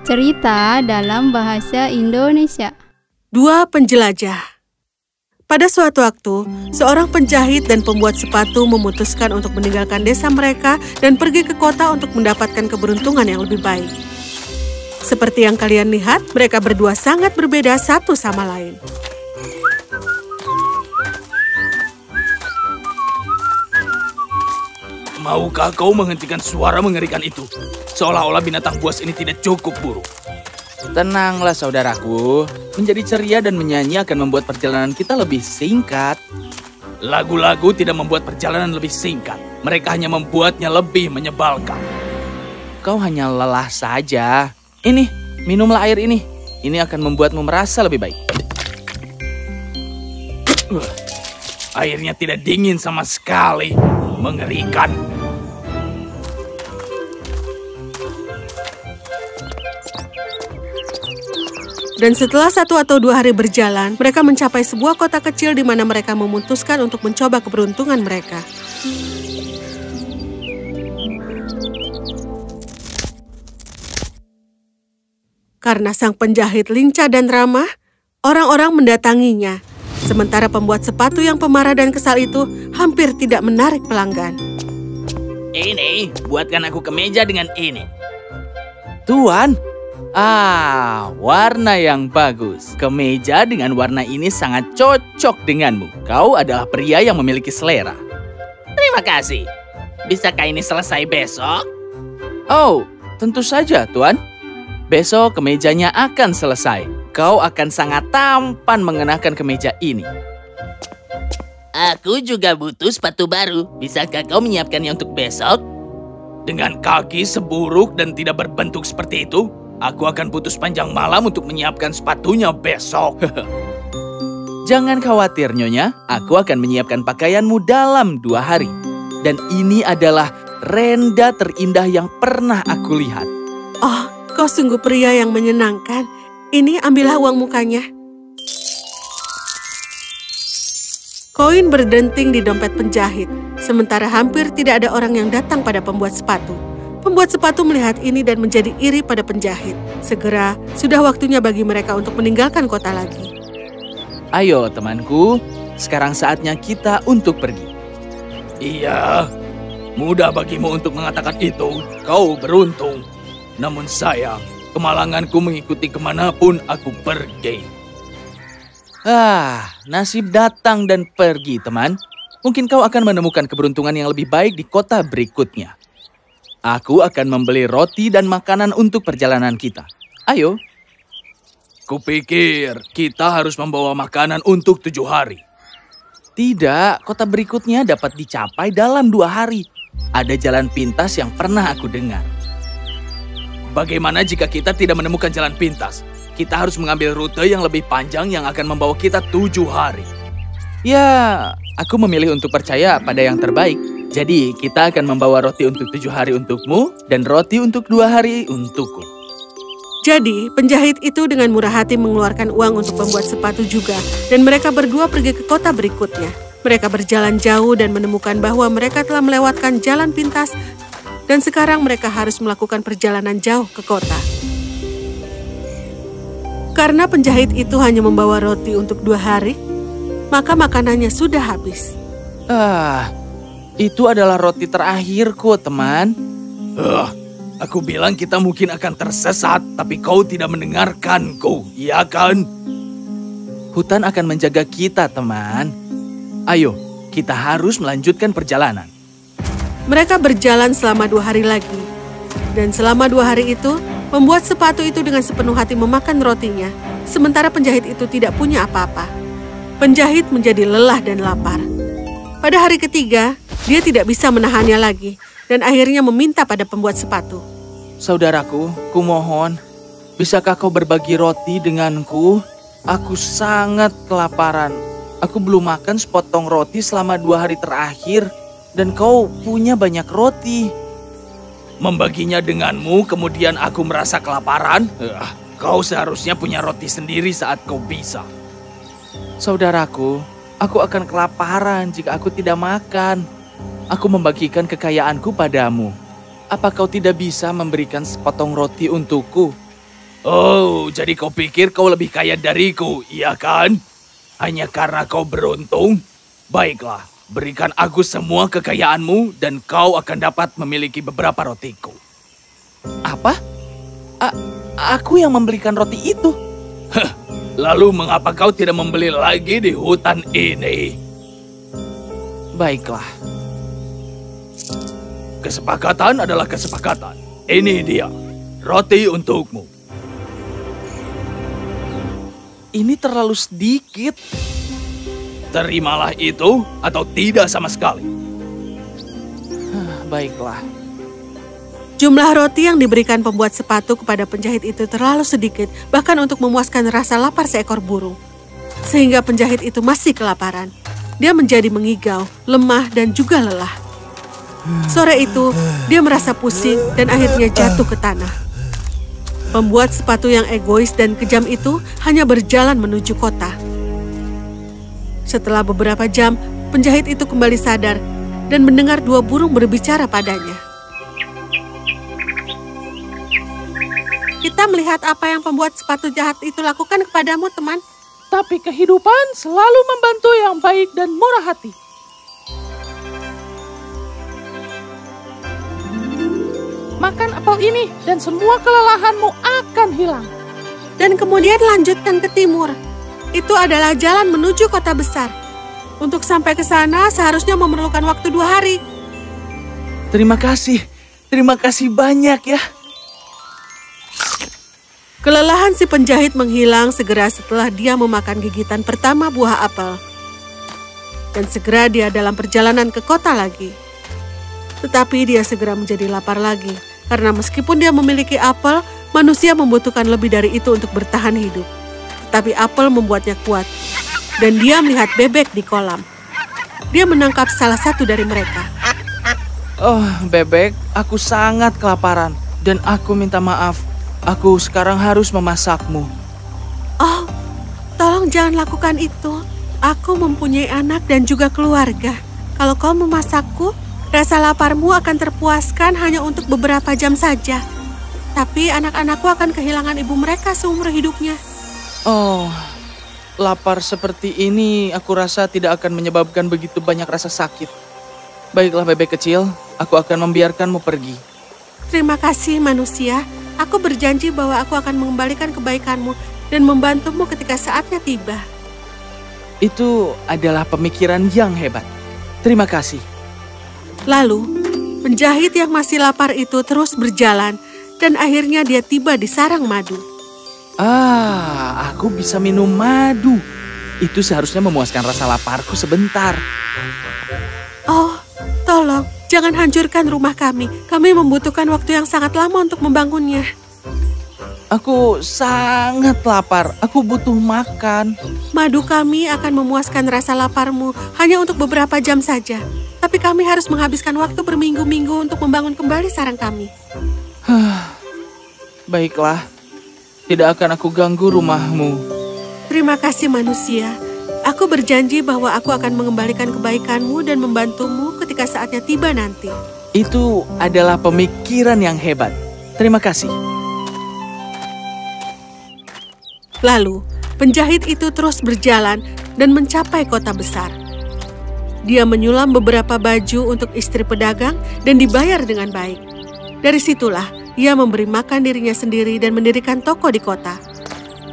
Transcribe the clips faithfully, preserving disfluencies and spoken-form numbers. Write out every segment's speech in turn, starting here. Cerita dalam bahasa Indonesia. Dua penjelajah. Pada suatu waktu, seorang penjahit dan pembuat sepatu memutuskan untuk meninggalkan desa mereka dan pergi ke kota untuk mendapatkan keberuntungan yang lebih baik. Seperti yang kalian lihat, mereka berdua sangat berbeda satu sama lain. Maukah kau menghentikan suara mengerikan itu? Seolah-olah binatang buas ini tidak cukup buruk. Tenanglah saudaraku. Menjadi ceria dan menyanyi akan membuat perjalanan kita lebih singkat. Lagu-lagu tidak membuat perjalanan lebih singkat. Mereka hanya membuatnya lebih menyebalkan. Kau hanya lelah saja. Ini, minumlah air ini. Ini akan membuatmu merasa lebih baik. Airnya tidak dingin sama sekali. Mengerikan. Dan setelah satu atau dua hari berjalan, mereka mencapai sebuah kota kecil di mana mereka memutuskan untuk mencoba keberuntungan mereka. Karena sang penjahit lincah dan ramah, orang-orang mendatanginya. Sementara pembuat sepatu yang pemarah dan kesal itu hampir tidak menarik pelanggan. Ini, buatkan aku kemeja dengan ini. Tuan, ah, warna yang bagus. Kemeja dengan warna ini sangat cocok denganmu. Kau adalah pria yang memiliki selera. Terima kasih. Bisakah ini selesai besok? Oh, tentu saja, Tuan. Besok kemejanya akan selesai. Kau akan sangat tampan mengenakan kemeja ini. Aku juga butuh sepatu baru. Bisakah kau menyiapkannya untuk besok? Dengan kaki seburuk dan tidak berbentuk seperti itu, aku akan butuh sepanjang malam untuk menyiapkan sepatunya besok. Jangan khawatir, Nyonya. Aku akan menyiapkan pakaianmu dalam dua hari. Dan ini adalah renda terindah yang pernah aku lihat. Oh, kau sungguh pria yang menyenangkan. Ini, ambillah uang mukanya. Koin berdenting di dompet penjahit, sementara hampir tidak ada orang yang datang pada pembuat sepatu. Pembuat sepatu melihat ini dan menjadi iri pada penjahit. Segera, sudah waktunya bagi mereka untuk meninggalkan kota lagi. Ayo, temanku. Sekarang saatnya kita untuk pergi. Iya, mudah bagimu untuk mengatakan itu. Kau beruntung. Namun sayang, kemalanganku mengikuti kemanapun aku pergi. Ah, nasib datang dan pergi, teman. Mungkin kau akan menemukan keberuntungan yang lebih baik di kota berikutnya. Aku akan membeli roti dan makanan untuk perjalanan kita. Ayo. Kupikir kita harus membawa makanan untuk tujuh hari. Tidak, kota berikutnya dapat dicapai dalam dua hari. Ada jalan pintas yang pernah aku dengar. Bagaimana jika kita tidak menemukan jalan pintas? Kita harus mengambil rute yang lebih panjang yang akan membawa kita tujuh hari. Ya, aku memilih untuk percaya pada yang terbaik. Jadi, kita akan membawa roti untuk tujuh hari untukmu dan roti untuk dua hari untukku. Jadi, penjahit itu dengan murah hati mengeluarkan uang untuk pembuat sepatu juga. Dan mereka berdua pergi ke kota berikutnya. Mereka berjalan jauh dan menemukan bahwa mereka telah melewatkan jalan pintas. Dan sekarang mereka harus melakukan perjalanan jauh ke kota. Karena penjahit itu hanya membawa roti untuk dua hari, maka makanannya sudah habis. Ah, itu adalah roti terakhirku, teman. Uh, aku bilang kita mungkin akan tersesat, tapi kau tidak mendengarkanku, iya kan? Hutan akan menjaga kita, teman. Ayo, kita harus melanjutkan perjalanan. Mereka berjalan selama dua hari lagi. Dan selama dua hari itu, pembuat sepatu itu dengan sepenuh hati memakan rotinya, sementara penjahit itu tidak punya apa-apa. Penjahit menjadi lelah dan lapar. Pada hari ketiga, dia tidak bisa menahannya lagi, dan akhirnya meminta pada pembuat sepatu. Saudaraku, kumohon, bisakah kau berbagi roti denganku? Aku sangat kelaparan. Aku belum makan sepotong roti selama dua hari terakhir. Dan kau punya banyak roti. Membaginya denganmu, kemudian aku merasa kelaparan. Kau seharusnya punya roti sendiri saat kau bisa. Saudaraku, aku akan kelaparan jika aku tidak makan. Aku membagikan kekayaanku padamu. Apa kau tidak bisa memberikan sepotong roti untukku? Oh, jadi kau pikir kau lebih kaya dariku, iya kan? Hanya karena kau beruntung? Baiklah, berikan aku semua kekayaanmu dan kau akan dapat memiliki beberapa rotiku. Apa? A- aku yang membelikan roti itu? Heh, lalu mengapa kau tidak membeli lagi di hutan ini? Baiklah. Kesepakatan adalah kesepakatan. Ini dia, roti untukmu. Ini terlalu sedikit. Terimalah itu atau tidak sama sekali. Baiklah. Jumlah roti yang diberikan pembuat sepatu kepada penjahit itu terlalu sedikit, bahkan untuk memuaskan rasa lapar seekor burung. Sehingga penjahit itu masih kelaparan. Dia menjadi mengigau, lemah dan juga lelah. Sore itu, dia merasa pusing dan akhirnya jatuh ke tanah. Pembuat sepatu yang egois dan kejam itu hanya berjalan menuju kota. Setelah beberapa jam, penjahit itu kembali sadar dan mendengar dua burung berbicara padanya. Kita melihat apa yang pembuat sepatu jahat itu lakukan kepadamu, teman. Tapi kehidupan selalu membantu yang baik dan murah hati. Makan apel ini dan semua kelelahanmu akan hilang. Dan kemudian lanjutkan ke timur. Itu adalah jalan menuju kota besar. Untuk sampai ke sana seharusnya memerlukan waktu dua hari. Terima kasih. Terima kasih banyak ya. Kelelahan si penjahit menghilang segera setelah dia memakan gigitan pertama buah apel. Dan segera dia dalam perjalanan ke kota lagi. Tetapi dia segera menjadi lapar lagi. Karena meskipun dia memiliki apel, manusia membutuhkan lebih dari itu untuk bertahan hidup. Tapi apel membuatnya kuat, dan dia melihat bebek di kolam. Dia menangkap salah satu dari mereka. Oh, bebek, aku sangat kelaparan, dan aku minta maaf. Aku sekarang harus memasakmu. Oh, tolong jangan lakukan itu. Aku mempunyai anak dan juga keluarga. Kalau kau memasakku, rasa laparmu akan terpuaskan hanya untuk beberapa jam saja. Tapi anak-anakku akan kehilangan ibu mereka seumur hidupnya. Oh, lapar seperti ini aku rasa tidak akan menyebabkan begitu banyak rasa sakit. Baiklah bebek kecil, aku akan membiarkanmu pergi. Terima kasih manusia, aku berjanji bahwa aku akan mengembalikan kebaikanmu dan membantumu ketika saatnya tiba. Itu adalah pemikiran yang hebat. Terima kasih. Lalu, penjahit yang masih lapar itu terus berjalan dan akhirnya dia tiba di sarang madu. Ah, aku bisa minum madu. Itu seharusnya memuaskan rasa laparku sebentar. Oh, tolong, jangan hancurkan rumah kami. Kami membutuhkan waktu yang sangat lama untuk membangunnya. Aku sangat lapar. Aku butuh makan. Madu kami akan memuaskan rasa laparmu hanya untuk beberapa jam saja. Tapi kami harus menghabiskan waktu berminggu-minggu untuk membangun kembali sarang kami. Baiklah. Tidak akan aku ganggu rumahmu. Terima kasih manusia. Aku berjanji bahwa aku akan mengembalikan kebaikanmu dan membantumu ketika saatnya tiba nanti. Itu adalah pemikiran yang hebat. Terima kasih. Lalu, penjahit itu terus berjalan dan mencapai kota besar. Dia menyulam beberapa baju untuk istri pedagang dan dibayar dengan baik. Dari situlah, ia memberi makan dirinya sendiri dan mendirikan toko di kota.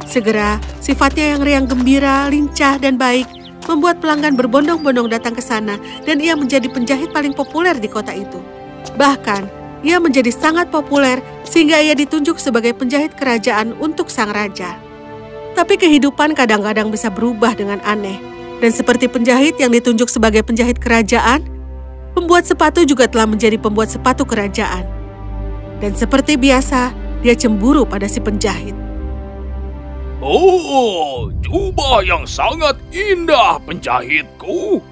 Segera, sifatnya yang riang gembira, lincah, dan baik membuat pelanggan berbondong-bondong datang ke sana dan ia menjadi penjahit paling populer di kota itu. Bahkan, ia menjadi sangat populer sehingga ia ditunjuk sebagai penjahit kerajaan untuk sang raja. Tapi kehidupan kadang-kadang bisa berubah dengan aneh. Dan seperti penjahit yang ditunjuk sebagai penjahit kerajaan, pembuat sepatu juga telah menjadi pembuat sepatu kerajaan. Dan seperti biasa, dia cemburu pada si penjahit. Oh, jubah yang sangat indah, penjahitku.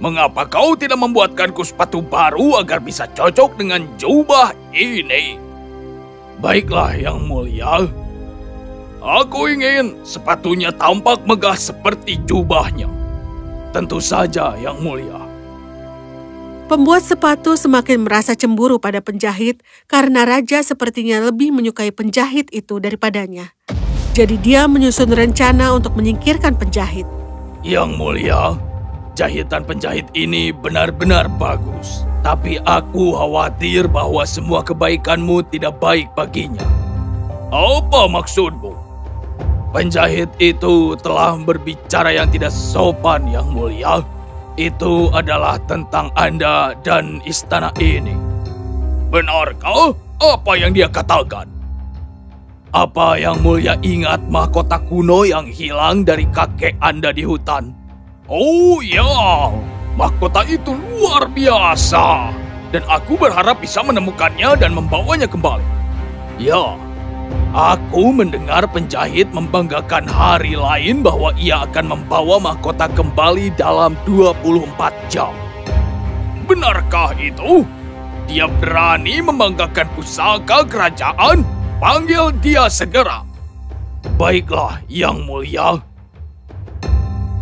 Mengapa kau tidak membuatkanku sepatu baru agar bisa cocok dengan jubah ini? Baiklah, yang mulia. Aku ingin sepatunya tampak megah seperti jubahnya. Tentu saja, yang mulia. Pembuat sepatu semakin merasa cemburu pada penjahit karena raja sepertinya lebih menyukai penjahit itu daripadanya. Jadi dia menyusun rencana untuk menyingkirkan penjahit. Yang mulia, jahitan penjahit ini benar-benar bagus. Tapi aku khawatir bahwa semua kebaikanmu tidak baik baginya. Apa maksudmu? Penjahit itu telah berbicara yang tidak sopan, yang mulia. Itu adalah tentang Anda dan istana ini. Benarkah apa yang dia katakan? Apa yang mulia ingat mahkota kuno yang hilang dari kakek Anda di hutan? Oh ya, mahkota itu luar biasa. Dan aku berharap bisa menemukannya dan membawanya kembali. Ya, aku mendengar penjahit membanggakan hari lain bahwa ia akan membawa mahkota kembali dalam dua puluh empat jam. Benarkah itu? Dia berani membanggakan pusaka kerajaan? Panggil dia segera. Baiklah, yang mulia.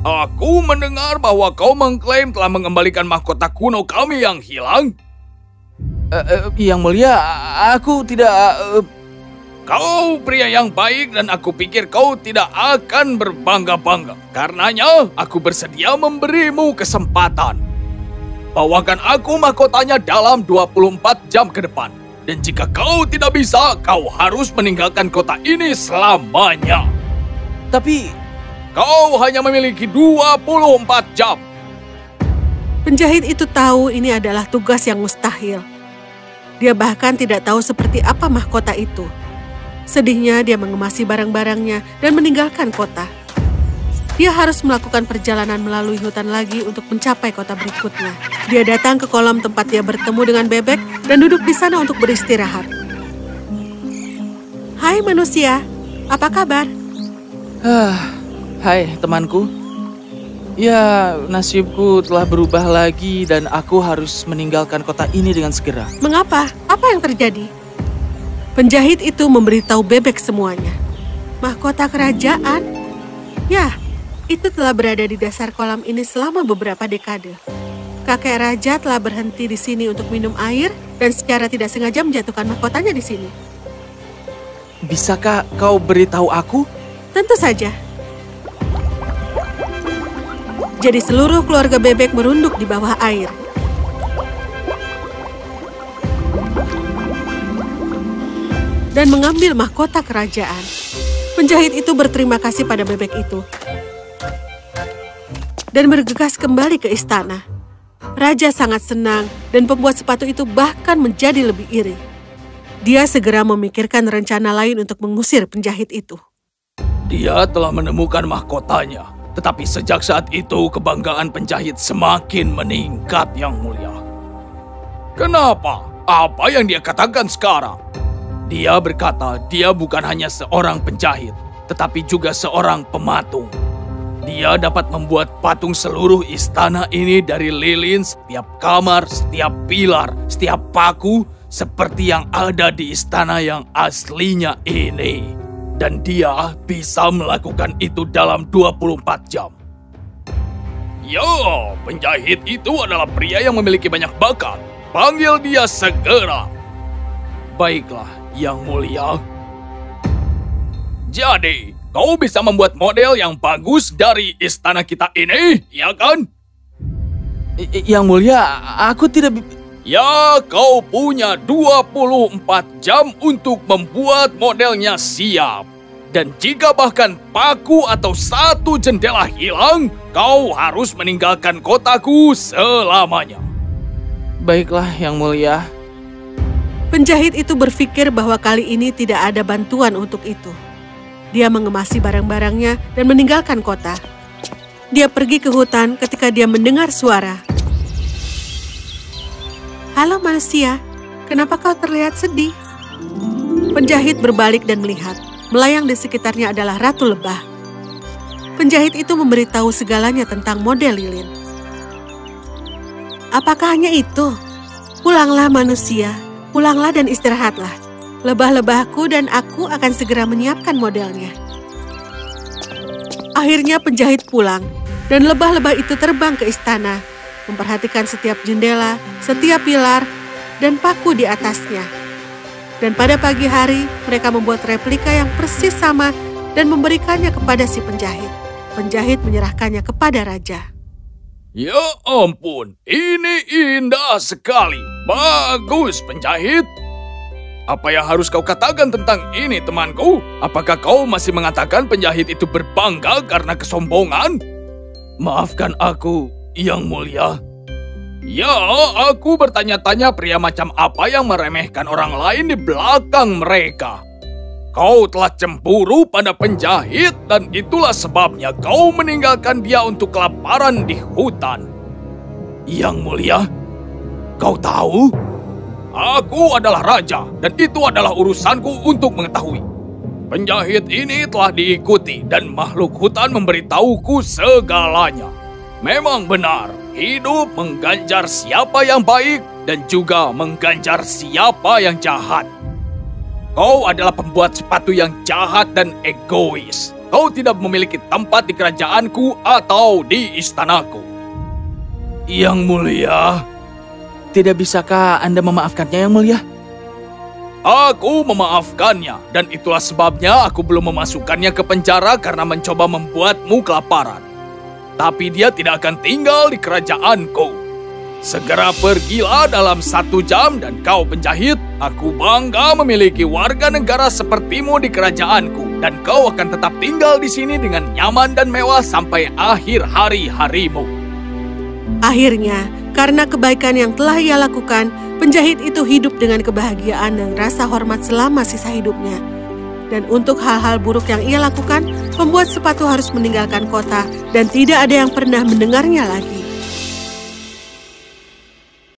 Aku mendengar bahwa kau mengklaim telah mengembalikan mahkota kuno kami yang hilang. Uh, uh, yang mulia, aku tidak... Uh... Kau pria yang baik dan aku pikir kau tidak akan berbangga-bangga. Karenanya, aku bersedia memberimu kesempatan. Bawakan aku mahkotanya dalam dua puluh empat jam ke depan. Dan jika kau tidak bisa, kau harus meninggalkan kota ini selamanya. Tapi, kau hanya memiliki dua puluh empat jam. Penjahit itu tahu ini adalah tugas yang mustahil. Dia bahkan tidak tahu seperti apa mahkota itu. Sedihnya dia mengemasi barang-barangnya dan meninggalkan kota. Dia harus melakukan perjalanan melalui hutan lagi untuk mencapai kota berikutnya. Dia datang ke kolam tempat dia bertemu dengan bebek dan duduk di sana untuk beristirahat. Hai manusia, apa kabar? Ah, hai temanku. Ya, nasibku telah berubah lagi dan aku harus meninggalkan kota ini dengan segera. Mengapa? Apa yang terjadi? Penjahit itu memberitahu bebek semuanya. Mahkota kerajaan? Ya, itu telah berada di dasar kolam ini selama beberapa dekade. Kakek raja telah berhenti di sini untuk minum air dan secara tidak sengaja menjatuhkan mahkotanya di sini. Bisakah kau beritahu aku? Tentu saja. Jadi seluruh keluarga bebek merunduk di bawah air. Dan mengambil mahkota kerajaan. Penjahit itu berterima kasih pada bebek itu. Dan bergegas kembali ke istana. Raja sangat senang dan pembuat sepatu itu bahkan menjadi lebih iri. Dia segera memikirkan rencana lain untuk mengusir penjahit itu. Dia telah menemukan mahkotanya. Tetapi sejak saat itu kebanggaan penjahit semakin meningkat, yang mulia. Kenapa? Apa yang dia katakan sekarang? Dia berkata, dia bukan hanya seorang penjahit, tetapi juga seorang pematung. Dia dapat membuat patung seluruh istana ini dari lilin, setiap kamar, setiap pilar, setiap paku, seperti yang ada di istana yang aslinya ini. Dan dia bisa melakukan itu dalam dua puluh empat jam. Yo, penjahit itu adalah pria yang memiliki banyak bakat. Panggil dia segera. Baiklah. Yang mulia. Jadi, kau bisa membuat model yang bagus dari istana kita ini, ya kan? Yang mulia, aku tidak... Ya, kau punya dua puluh empat jam untuk membuat modelnya siap. Dan jika bahkan paku atau satu jendela hilang, kau harus meninggalkan kotaku selamanya. Baiklah, yang mulia. Penjahit itu berpikir bahwa kali ini tidak ada bantuan untuk itu. Dia mengemasi barang-barangnya dan meninggalkan kota. Dia pergi ke hutan ketika dia mendengar suara. Halo manusia, kenapa kau terlihat sedih? Penjahit berbalik dan melihat. Melayang di sekitarnya adalah Ratu Lebah. Penjahit itu memberitahu segalanya tentang model lilin. Apakah hanya itu? Pulanglah manusia. Pulanglah dan istirahatlah. Lebah-lebahku dan aku akan segera menyiapkan modelnya. Akhirnya penjahit pulang, dan lebah-lebah itu terbang ke istana. memperhatikan setiap jendela, setiap pilar, dan paku di atasnya. Dan pada pagi hari, mereka membuat replika yang persis sama dan memberikannya kepada si penjahit. Penjahit menyerahkannya kepada raja. Ya ampun, ini indah sekali. Bagus, penjahit. Apa yang harus kau katakan tentang ini, temanku? Apakah kau masih mengatakan penjahit itu berbangga karena kesombongan? Maafkan aku, Yang Mulia. Ya, aku bertanya-tanya pria macam apa yang meremehkan orang lain di belakang mereka. Kau telah cemburu pada penjahit dan itulah sebabnya kau meninggalkan dia untuk kelaparan di hutan. Yang Mulia, kau tahu? Aku adalah raja dan itu adalah urusanku untuk mengetahui. Penjahit ini telah diikuti dan makhluk hutan memberitahuku segalanya. Memang benar, hidup mengganjar siapa yang baik dan juga mengganjar siapa yang jahat. Kau adalah pembuat sepatu yang jahat dan egois. Kau tidak memiliki tempat di kerajaanku atau di istanaku. Yang Mulia, tidak bisakah Anda memaafkannya, Yang Mulia? Aku memaafkannya, dan itulah sebabnya aku belum memasukkannya ke penjara karena mencoba membuatmu kelaparan. Tapi dia tidak akan tinggal di kerajaanku. Segera pergilah dalam satu jam dan kau penjahit, aku bangga memiliki warga negara sepertimu di kerajaanku. Dan kau akan tetap tinggal di sini dengan nyaman dan mewah sampai akhir hari-harimu. Akhirnya, karena kebaikan yang telah ia lakukan, penjahit itu hidup dengan kebahagiaan dan rasa hormat selama sisa hidupnya. Dan untuk hal-hal buruk yang ia lakukan, pembuat sepatu harus meninggalkan kota dan tidak ada yang pernah mendengarnya lagi.